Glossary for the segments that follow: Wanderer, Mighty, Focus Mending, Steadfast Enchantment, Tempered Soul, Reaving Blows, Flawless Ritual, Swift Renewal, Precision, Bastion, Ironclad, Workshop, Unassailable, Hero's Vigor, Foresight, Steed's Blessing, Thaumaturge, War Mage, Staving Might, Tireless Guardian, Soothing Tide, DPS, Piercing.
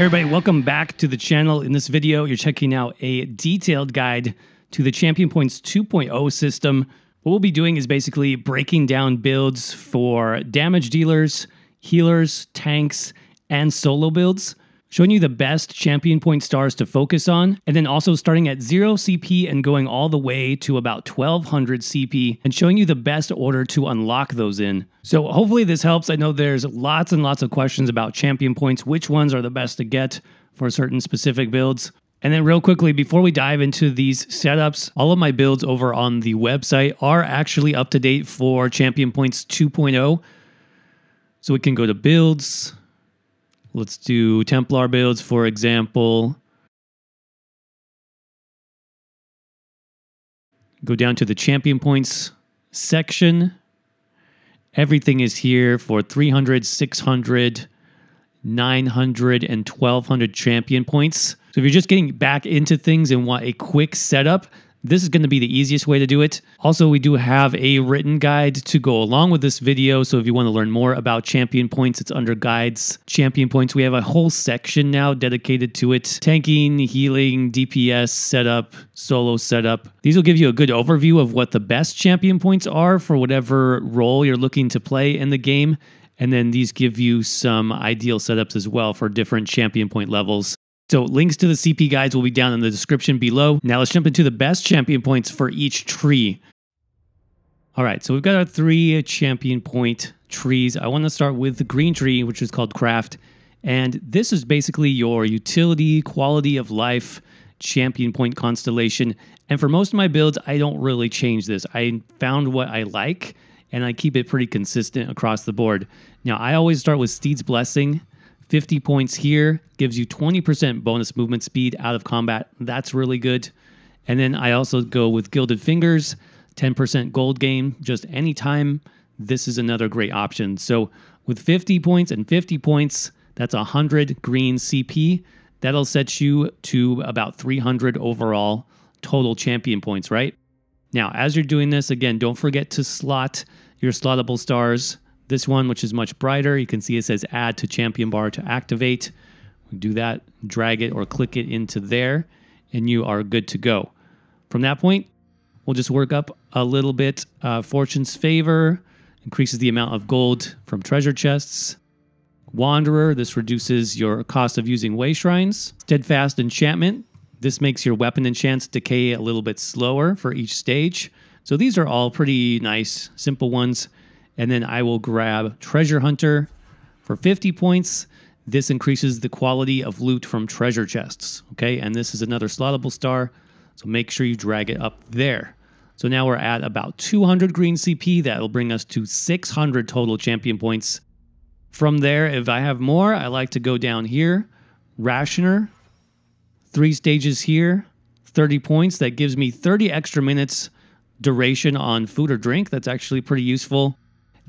Everybody, welcome back to the channel. In this video, you're checking out a detailed guide to the Champion Points 2.0 system. What we'll be doing is basically breaking down builds for damage dealers, healers, tanks, and solo builds, showing you the best Champion Point stars to focus on, and then also starting at 0 CP and going all the way to about 1200 CP and showing you the best order to unlock those in. So hopefully this helps. I know there's lots and lots of questions about Champion Points, which ones are the best to get for certain specific builds. And then real quickly, before we dive into these setups, all of my builds over on the website are actually up to date for Champion Points 2.0. So we can go to builds. Let's do Templar builds, for example. Go down to the Champion Points section. Everything is here for 300, 600, 900 and 1200 champion points. So if you're just getting back into things and want a quick setup, this is going to be the easiest way to do it. Also, we do have a written guide to go along with this video. So if you want to learn more about champion points, it's under guides, champion points. We have a whole section now dedicated to it. Tanking, healing, DPS setup, solo setup. These will give you a good overview of what the best champion points are for whatever role you're looking to play in the game. And then these give you some ideal setups as well for different champion point levels. So links to the CP guides will be down in the description below. Now let's jump into the best champion points for each tree. All right, so we've got our three champion point trees. I want to start with the green tree, which is called Craft. And this is basically your utility, quality of life, champion point constellation. And for most of my builds, I don't really change this. I found what I like, and I keep it pretty consistent across the board. Now, I always start with Steed's Blessing. 50 points here gives you 20% bonus movement speed out of combat. That's really good. And then I also go with Gilded Fingers, 10% gold gain. Just any time, this is another great option. So with 50 points and 50 points, that's 100 green CP. That'll set you to about 300 overall total champion points, right? Now, as you're doing this, again, don't forget to slot your slottable stars. This one, which is much brighter, you can see it says add to champion bar to activate. We do that, drag it or click it into there, and you are good to go. From that point, we'll just work up a little bit. Fortune's Favor increases the amount of gold from treasure chests. Wanderer, this reduces your cost of using way shrines. Steadfast Enchantment, this makes your weapon enchants decay a little bit slower for each stage. So these are all pretty nice, simple ones. And then I will grab Treasure Hunter for 50 points. This increases the quality of loot from treasure chests. Okay, and this is another slottable star. So make sure you drag it up there. So now we're at about 200 green CP. That'll bring us to 600 total champion points. From there, if I have more, I like to go down here. Rationer. 3 stages here, 30 points. That gives me 30 extra minutes duration on food or drink. That's actually pretty useful.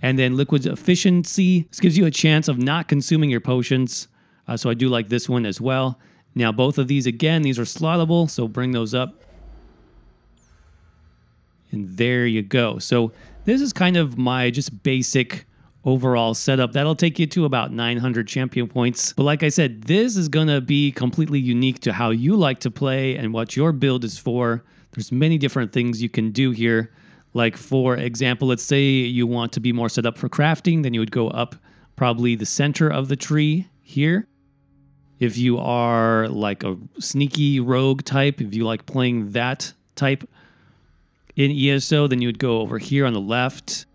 And then Liquid's Efficiency. This gives you a chance of not consuming your potions. So I do like this one as well. Now, both of these, again, these are slottable, so bring those up. And there you go. So this is kind of my just basic overall setup. That'll take you to about 900 champion points. But like I said, this is going to be completely unique to how you like to play and what your build is for. There's many different things you can do here. Like, for example, let's say you want to be more set up for crafting, then you would go up probably the center of the tree here. If you are like a sneaky rogue type, if you like playing that type in ESO, then you would go over here on the left.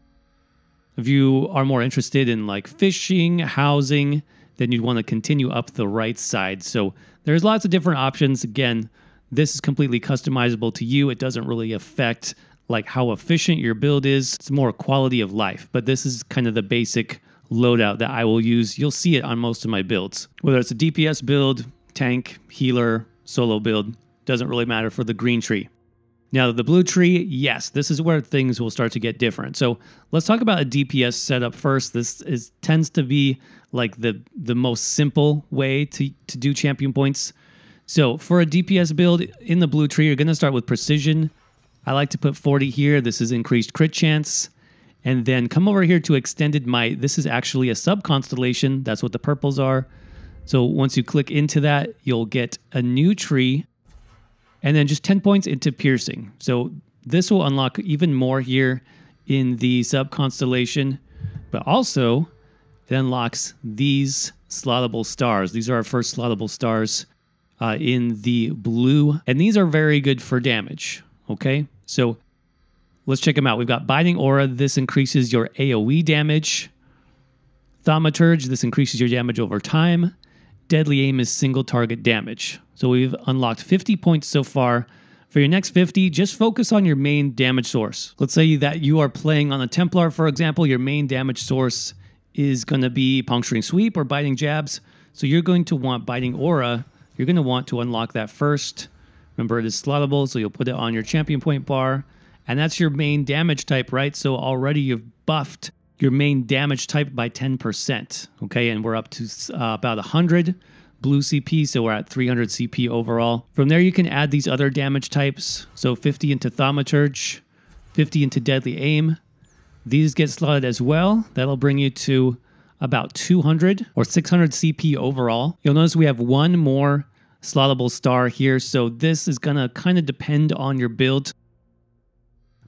If you are more interested in like fishing, housing, then you'd want to continue up the right side. So there's lots of different options. Again, this is completely customizable to you. It doesn't really affect like how efficient your build is. It's more quality of life, but this is kind of the basic loadout that I will use. You'll see it on most of my builds. Whether it's a DPS build, tank, healer, solo build, doesn't really matter for the green tree. Now the blue tree, yes, this is where things will start to get different. So let's talk about a DPS setup first. This tends to be like the most simple way to do champion points. So for a DPS build in the blue tree, you're gonna start with Precision. I like to put 40 here. This is increased crit chance. And then come over here to Extended Might. This is actually a sub-constellation. That's what the purples are. So once you click into that, you'll get a new tree and then just 10 points into piercing. So this will unlock even more here in the sub-constellation, but also it unlocks these slottable stars. These are our first slottable stars in the blue, and these are very good for damage, okay? So let's check them out. We've got Biting Aura. This increases your AoE damage. Thaumaturge. This increases your damage over time. Deadly Aim is single target damage. So we've unlocked 50 points so far. For your next 50, just focus on your main damage source. Let's say that you are playing on a Templar, for example. Your main damage source is going to be Puncturing Sweep or Biting Jabs. So you're going to want Biting Aura. You're going to want to unlock that first. Remember, it is slottable, so you'll put it on your Champion Point bar. And that's your main damage type, right? So already you've buffed your main damage type by 10%. Okay, and we're up to about 100 blue CP, so we're at 300 CP overall. From there, you can add these other damage types. So 50 into Thaumaturge, 50 into Deadly Aim. These get slotted as well. That'll bring you to about 200 or 600 CP overall. You'll notice we have one more slottable star here, so this is gonna kind of depend on your build.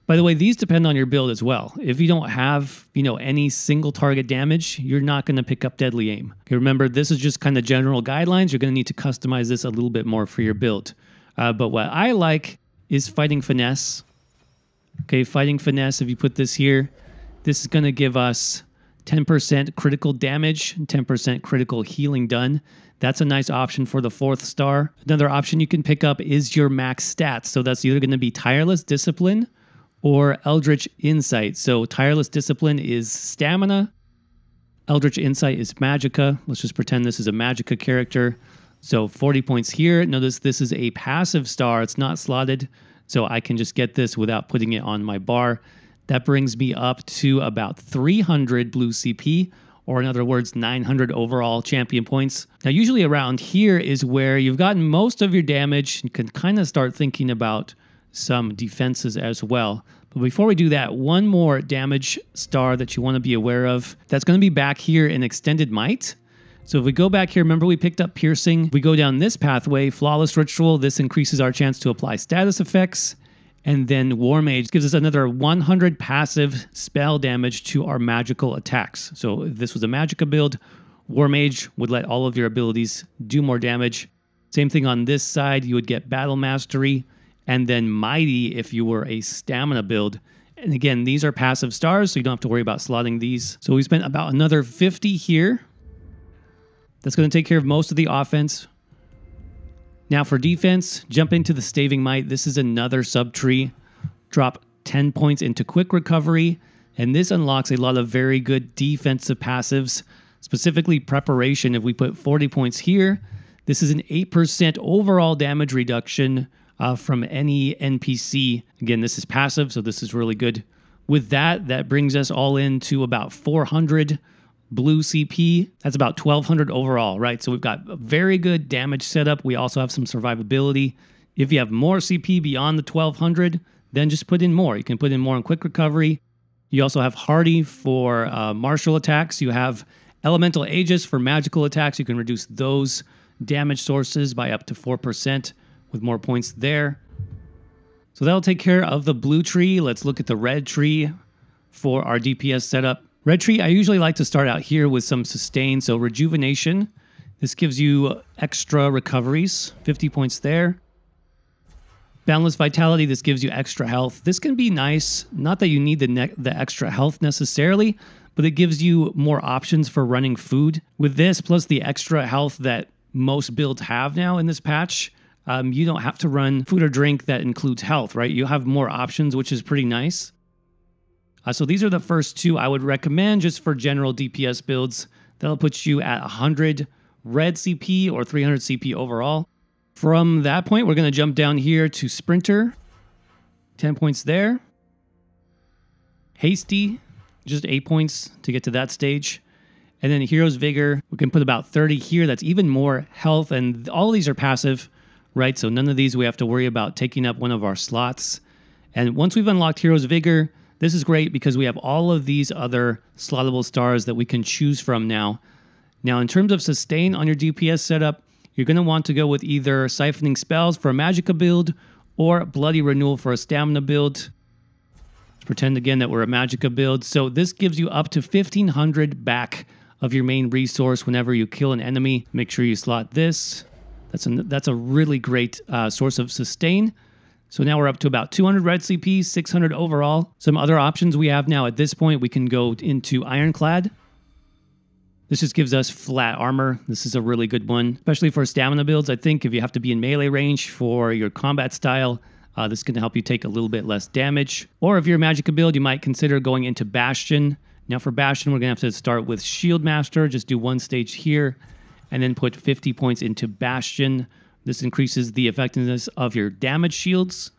By the way, these depend on your build as well. If you don't have, you know, any single target damage, you're not going to pick up Deadly Aim. Okay, remember, this is just kind of general guidelines. You're going to need to customize this a little bit more for your build. But what I like is Fighting Finesse. Okay, Fighting Finesse, if you put this here, this is going to give us 10% critical damage and 10% critical healing done. That's a nice option for the 4th star. Another option you can pick up is your max stats. So that's either going to be Tireless Discipline or Eldritch Insight. So Tireless Discipline is Stamina. Eldritch Insight is Magicka. Let's just pretend this is a Magicka character. So 40 points here. Notice this is a passive star. It's not slotted. So I can just get this without putting it on my bar. That brings me up to about 300 blue CP, or in other words, 900 overall champion points. Now, usually around here is where you've gotten most of your damage. You can kind of start thinking about some defenses as well. But before we do that, one more damage star that you want to be aware of. That's going to be back here in Extended Might. So if we go back here, remember we picked up Piercing. If we go down this pathway, Flawless Ritual. This increases our chance to apply status effects. And then War Mage gives us another 100 passive spell damage to our magical attacks. So if this was a Magicka build, War Mage would let all of your abilities do more damage. Same thing on this side. You would get Battle Mastery, and then Mighty if you were a Stamina build. And again, these are passive stars, so you don't have to worry about slotting these. So we spent about another 50 here. That's going to take care of most of the offense. Now for defense, jump into the Staving Might. This is another subtree. Drop 10 points into Quick Recovery, and this unlocks a lot of very good defensive passives, specifically Preparation. If we put 40 points here, this is an 8% overall damage reduction from any NPC. Again, this is passive, so this is really good. With that, that brings us all in to about 400 blue CP. That's about 1,200 overall, right? So we've got a very good damage setup. We also have some survivability. If you have more CP beyond the 1,200, then just put in more. You can put in more on Quick Recovery. You also have Hardy for martial attacks. You have Elemental Aegis for magical attacks. You can reduce those damage sources by up to 4%. With more points there. So that'll take care of the blue tree. Let's look at the red tree for our DPS setup. Red tree, I usually like to start out here with some sustain. So Rejuvenation, this gives you extra recoveries, 50 points there. Boundless Vitality, this gives you extra health. This can be nice, not that you need the extra health necessarily, but it gives you more options for running food. With this, plus the extra health that most builds have now in this patch, you don't have to run food or drink that includes health, right? You have more options, which is pretty nice. So these are the first two I would recommend just for general DPS builds. That'll put you at 100 red CP or 300 CP overall. From that point, we're going to jump down here to Sprinter. 10 points there. Hasty, just 8 points to get to that stage. And then Hero's Vigor, we can put about 30 here. That's even more health, and all these are passive. Right, so none of these we have to worry about taking up one of our slots. And once we've unlocked Hero's Vigor, this is great because we have all of these other slottable stars that we can choose from now. Now, in terms of sustain on your DPS setup, you're going to want to go with either Siphoning Spells for a Magicka build or Bloody Renewal for a Stamina build. Let's pretend again that we're a Magicka build. So this gives you up to 1,500 back of your main resource whenever you kill an enemy. Make sure you slot this. That's a really great source of sustain. So now we're up to about 200 red CP, 600 overall. Some other options we have now at this point, we can go into Ironclad. This just gives us flat armor. This is a really good one, especially for stamina builds. I think if you have to be in melee range for your combat style, this can help you take a little bit less damage. Or if you're a Magicka build, you might consider going into Bastion. Now for Bastion, we're gonna have to start with Shield Master, just do one stage here, and then put 50 points into Bastion. This increases the effectiveness of your damage shields,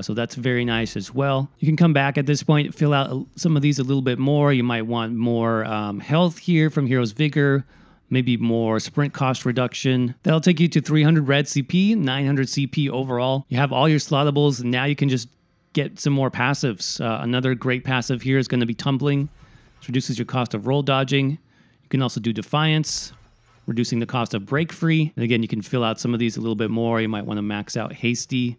so that's very nice as well. You can come back at this point, fill out some of these a little bit more. You might want more health here from Hero's Vigor, maybe more sprint cost reduction. That'll take you to 300 red CP, 900 CP overall. You have all your slottables, and now you can just get some more passives. Another great passive here is going to be Tumbling. This reduces your cost of roll dodging. You can also do Defiance, reducing the cost of break free. And again, you can fill out some of these a little bit more. You might want to max out Hasty.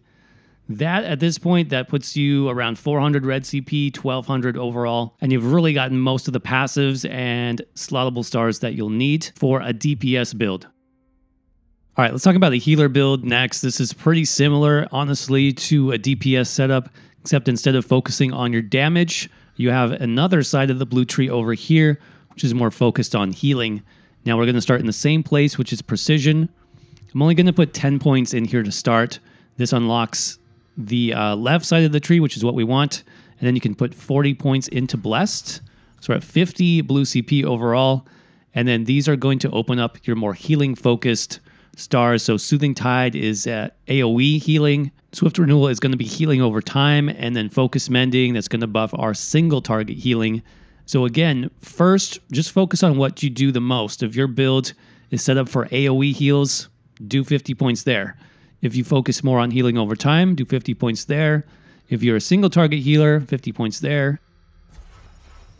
That, at this point, that puts you around 400 red CP, 1,200 overall. And you've really gotten most of the passives and slottable stars that you'll need for a DPS build. All right, let's talk about the healer build next. This is pretty similar, honestly, to a DPS setup, except instead of focusing on your damage, you have another side of the blue tree over here, which is more focused on healing. Now we're going to start in the same place, which is Precision. I'm only going to put 10 points in here to start. This unlocks the left side of the tree, which is what we want. And then you can put 40 points into Blessed. So we're at 50 blue CP overall. And then these are going to open up your more healing-focused stars. So Soothing Tide is AoE healing. Swift Renewal is going to be healing over time. And then Focus Mending, that's going to buff our single-target healing. So again, first, just focus on what you do the most. If your build is set up for AoE heals, do 50 points there. If you focus more on healing over time, do 50 points there. If you're a single target healer, 50 points there.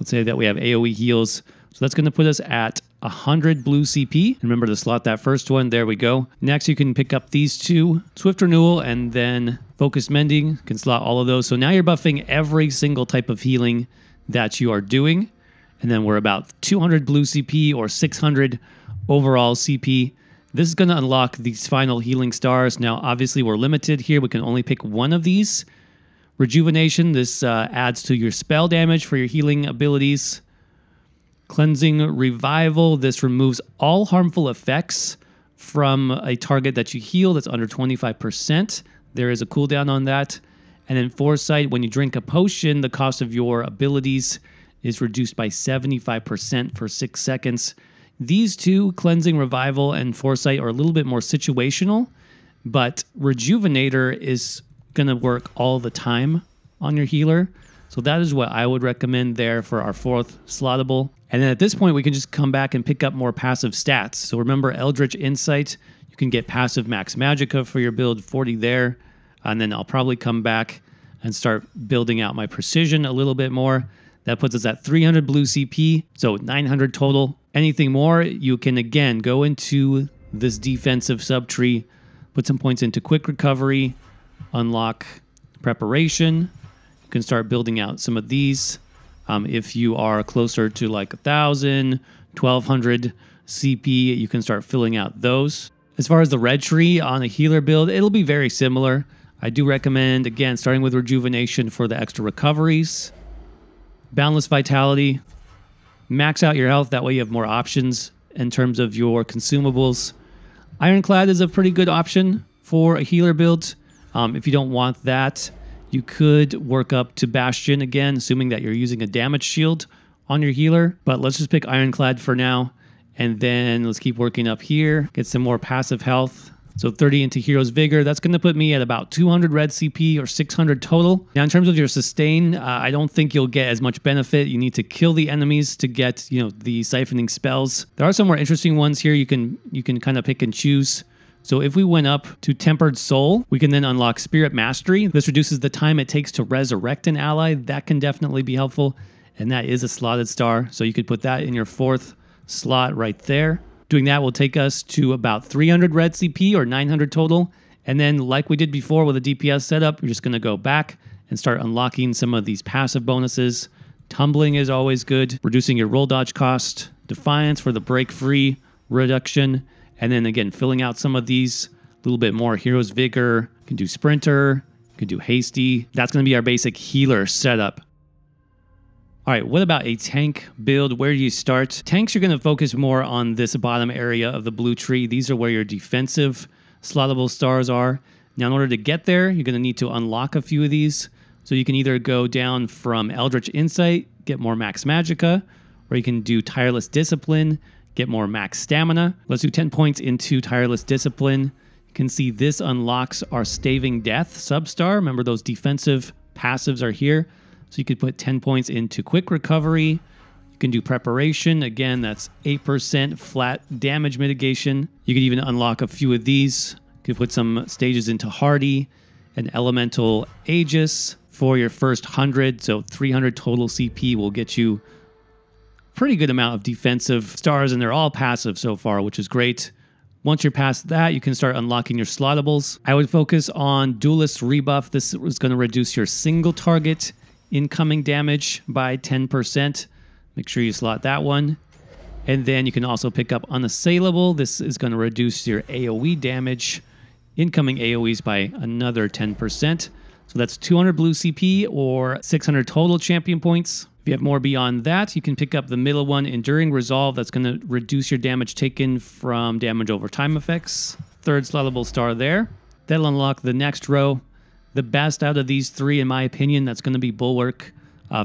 Let's say that we have AoE heals. So that's going to put us at 100 blue CP. Remember to slot that first one. There we go. Next, you can pick up these two, Swift Renewal and then Focus Mending. You can slot all of those. So now you're buffing every single type of healing that you are doing. And then we're about 200 blue CP or 600 overall CP. This is going to unlock these final healing stars. Now, obviously, we're limited here. We can only pick one of these. Rejuvenation, this adds to your spell damage for your healing abilities. Cleansing Revival, this removes all harmful effects from a target that you heal that's under 25%. There is a cooldown on that. And then Foresight, when you drink a potion, the cost of your abilities is reduced by 75% for 6 seconds. These two, Cleansing Revival and Foresight, are a little bit more situational, but Rejuvenator is going to work all the time on your healer. So that is what I would recommend there for our fourth slottable. And then at this point, we can just come back and pick up more passive stats. So remember Eldritch Insight, you can get passive max magicka for your build, 40 there. And then I'll probably come back and start building out my Precision a little bit more. That puts us at 300 blue CP, so 900 total. Anything more, you can again go into this defensive subtree, put some points into Quick Recovery, unlock Preparation. You can start building out some of these. If you are closer to like 1,000, 1,200 CP, you can start filling out those. As far as the red tree on a healer build, it'll be very similar. I do recommend, again, starting with Rejuvenation for the extra recoveries. Boundless Vitality. Max out your health, that way you have more options in terms of your consumables. Ironclad is a pretty good option for a healer build. If you don't want that, you could work up to Bastion again, assuming that you're using a damage shield on your healer. But let's just pick Ironclad for now, and then let's keep working up here, get some more passive health. So 30 into Hero's Vigor. That's going to put me at about 200 red CP or 600 total. Now, in terms of your sustain, I don't think you'll get as much benefit. You need to kill the enemies to get, the siphoning spells. There are some more interesting ones here. You can kind of pick and choose. So if we went up to Tempered Soul, we can then unlock Spirit Mastery. This reduces the time it takes to resurrect an ally. That can definitely be helpful. And that is a slotted star. So you could put that in your fourth slot right there. Doing that will take us to about 300 red CP or 900 total. And then like we did before with a DPS setup, you're just going to go back and start unlocking some of these passive bonuses. Tumbling is always good, reducing your roll dodge cost, Defiance for the break free reduction, and then again, filling out some of these a little bit more. Hero's Vigor, can do Sprinter, can do Hasty. That's going to be our basic healer setup. All right, what about a tank build? Where do you start? Tanks, you're going to focus more on this bottom area of the blue tree. These are where your defensive slottable stars are. Now, in order to get there, you're going to need to unlock a few of these. So you can either go down from Eldritch Insight, get more max magicka, or you can do Tireless Discipline, get more max stamina. Let's do 10 points into Tireless Discipline. You can see this unlocks our Staving Death substar. Remember, those defensive passives are here. So you could put 10 points into Quick Recovery. You can do Preparation. Again, that's 8% flat damage mitigation. You could even unlock a few of these. You could put some stages into Hardy and Elemental Aegis for your first 100, so 300 total CP will get you a pretty good amount of defensive stars, and they're all passive so far, which is great. Once you're past that, you can start unlocking your slottables. I would focus on Duelist Rebuff. This is going to reduce your single target incoming damage by 10%. Make sure you slot that one. And then you can also pick up Unassailable. This is going to reduce your AoE damage, incoming AoEs, by another 10%. So that's 200 blue CP or 600 total champion points. If you have more beyond that, you can pick up the middle one, Enduring Resolve. That's going to reduce your damage taken from damage over time effects. Third slottable star there. That'll unlock the next row. The best out of these three, in my opinion, that's going to be Bulwark.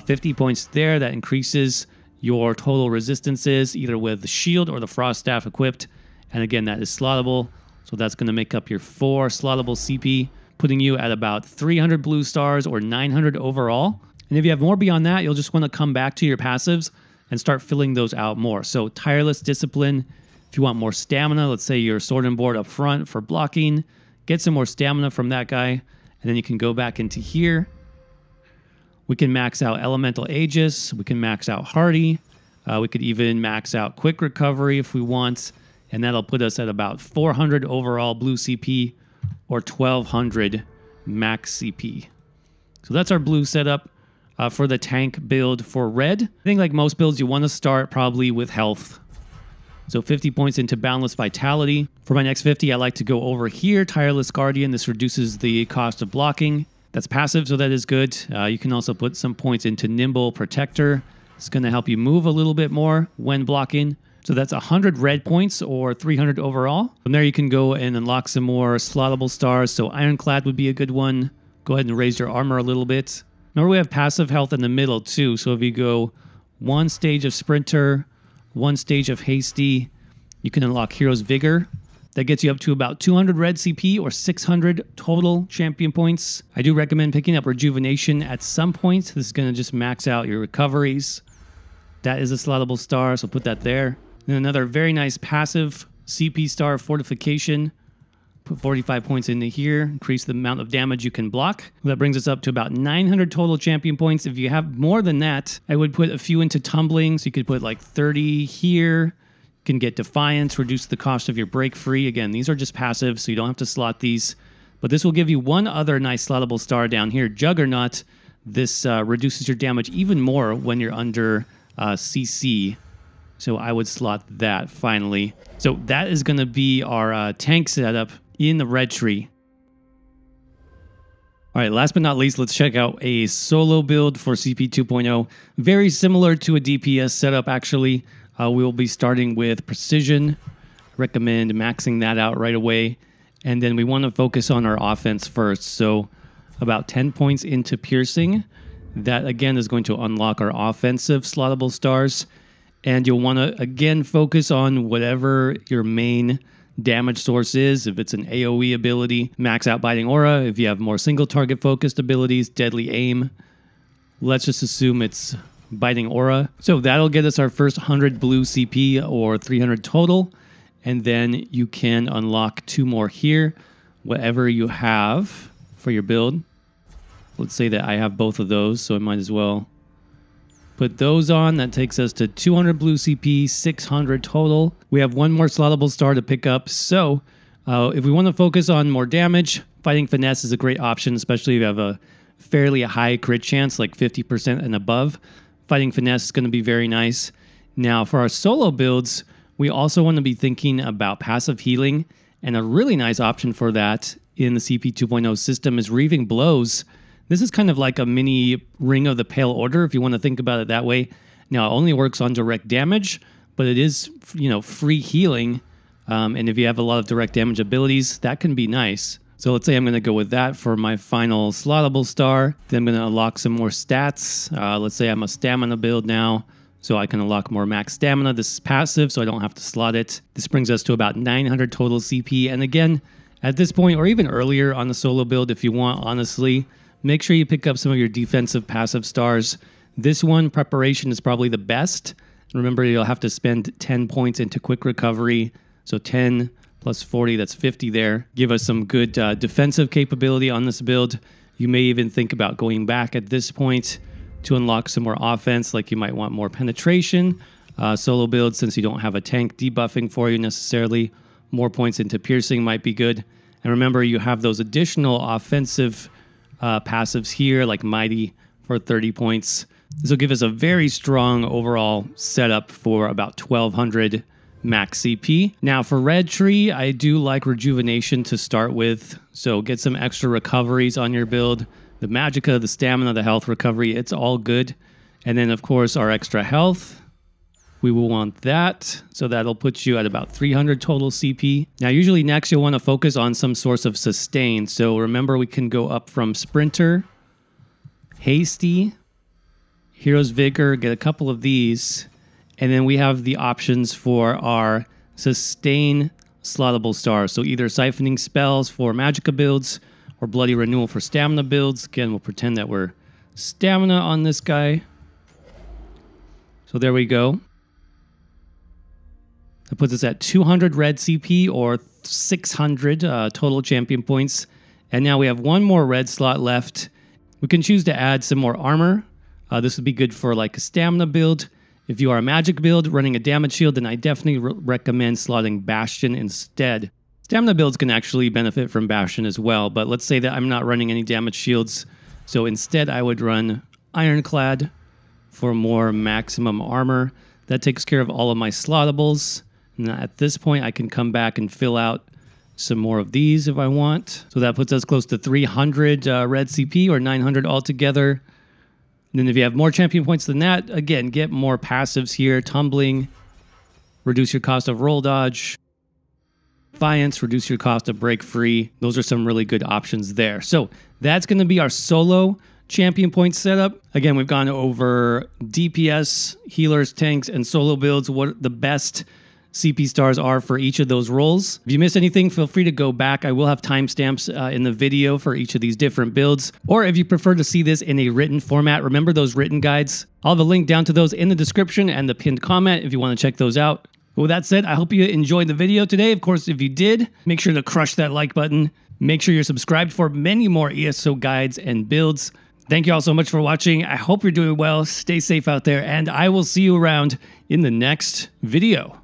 50 points there. That increases your total resistances, either with the shield or the frost staff equipped. And again, that is slottable. So that's going to make up your 4 slottable CP, putting you at about 300 blue stars or 900 overall. And if you have more beyond that, you'll just want to come back to your passives and start filling those out more. So Tireless Discipline, if you want more stamina, let's say your sword and board up front for blocking, get some more stamina from that guy, and then you can go back into here. We can max out Elemental Aegis, we can max out Hardy, we could even max out Quick Recovery if we want, and that'll put us at about 400 overall blue CP, or 1200 max CP. So that's our blue setup for the tank build. For red, I think like most builds, you want to start probably with health. So 50 points into Boundless Vitality. For my next 50, I like to go over here, Tireless Guardian. This reduces the cost of blocking. That's passive, so that is good. You can also put some points into Nimble Protector. It's going to help you move a little bit more when blocking. So that's 100 red points or 300 overall. From there, you can go and unlock some more slottable stars. So Ironclad would be a good one. Go ahead and raise your armor a little bit. Remember, we have passive health in the middle too. So if you go one stage of Sprinter, one stage of Hasty, you can unlock Hero's Vigor. That gets you up to about 200 red CP or 600 total champion points. I do recommend picking up Rejuvenation at some point. This is going to just max out your recoveries. That is a slottable star, so put that there. And another very nice passive CP star, Fortification. Put 45 points into here, increase the amount of damage you can block. That brings us up to about 900 total champion points. If you have more than that, I would put a few into Tumbling. So you could put like 30 here. You can get Defiance, reduce the cost of your break free. Again, these are just passive, so you don't have to slot these. But this will give you one other nice slottable star down here, Juggernaut. This reduces your damage even more when you're under CC. So I would slot that finally. So that is going to be our tank setup in the red tree. All right, last but not least, let's check out a solo build for CP 2.0. Very similar to a DPS setup, actually. We'll be starting with Precision. I recommend maxing that out right away. And then we want to focus on our offense first. So about 10 points into Piercing. That, again, is going to unlock our offensive slottable stars. And you'll want to, again, focus on whatever your main damage source is. If it's an AoE ability, max out Biting Aura. If you have more single target focused abilities, Deadly Aim. Let's just assume it's Biting Aura. So that'll get us our first 100 blue CP or 300 total. And then you can unlock 2 more here, whatever you have for your build. Let's say that I have both of those, so I might as well Put those on. That takes us to 200 blue CP, 600 total. We have one more slottable star to pick up. So if we want to focus on more damage, Fighting Finesse is a great option, especially if you have a fairly high crit chance, like 50% and above. Fighting Finesse is going to be very nice. Now, for our solo builds, we also want to be thinking about passive healing, and a really nice option for that in the CP 2.0 system is Reaving Blows. This is kind of like a mini Ring of the Pale Order, if you want to think about it that way. Now, it only works on direct damage, but it is, you know, free healing, and if you have a lot of direct damage abilities, that can be nice. So let's say I'm going to go with that for my final slottable star. Then I'm going to unlock some more stats. Let's say I'm a stamina build now, so I can unlock more max stamina. This is passive, so I don't have to slot it. This brings us to about 900 total CP. And again, at this point, or even earlier on the solo build, if you want, honestly, make sure you pick up some of your defensive passive stars. This one, Preparation, is probably the best. Remember, you'll have to spend 10 points into Quick Recovery, so 10 plus 40, that's 50 there. Give us some good defensive capability on this build. You may even think about going back at this point to unlock some more offense, like you might want more penetration. Solo build, since you don't have a tank debuffing for you necessarily, more points into Piercing might be good. And remember, you have those additional offensive passives here, like Mighty for 30 points. This will give us a very strong overall setup for about 1,200 max CP. Now for Red Tree, I do like Rejuvenation to start with, so get some extra recoveries on your build. The Magicka, the Stamina, the Health Recovery, it's all good. And then of course our extra health, we will want that, so that'll put you at about 300 total CP. Now usually next you'll want to focus on some source of sustain, so remember we can go up from Sprinter, Hasty, Hero's Vigor, get a couple of these. And then we have the options for our sustain slottable stars. So either Siphoning Spells for Magicka builds or Bloody Renewal for Stamina builds. Again, we'll pretend that we're Stamina on this guy. So there we go. That puts us at 200 red CP or 600 total champion points. And now we have one more red slot left. We can choose to add some more armor. This would be good for like a Stamina build. If you are a magic build running a damage shield, then I definitely recommend slotting Bastion instead. Stamina builds can actually benefit from Bastion as well, but let's say that I'm not running any damage shields, so instead I would run Ironclad for more maximum armor. That takes care of all of my slottables, and at this point I can come back and fill out some more of these if I want. So that puts us close to 300 red CP or 900 altogether. And then if you have more champion points than that, again, get more passives here. Tumbling, reduce your cost of roll dodge. Defiance, reduce your cost of break free. Those are some really good options there. So that's going to be our solo champion point setup. Again, we've gone over DPS, healers, tanks, and solo builds, what the best CP stars are for each of those roles. If you missed anything, feel free to go back. I will have timestamps in the video for each of these different builds. Or if you prefer to see this in a written format, remember those written guides. I'll have a link down to those in the description and the pinned comment if you want to check those out. But with that said, I hope you enjoyed the video today. Of course, if you did, make sure to crush that like button. Make sure you're subscribed for many more ESO guides and builds. Thank you all so much for watching. I hope you're doing well. Stay safe out there, and I will see you around in the next video.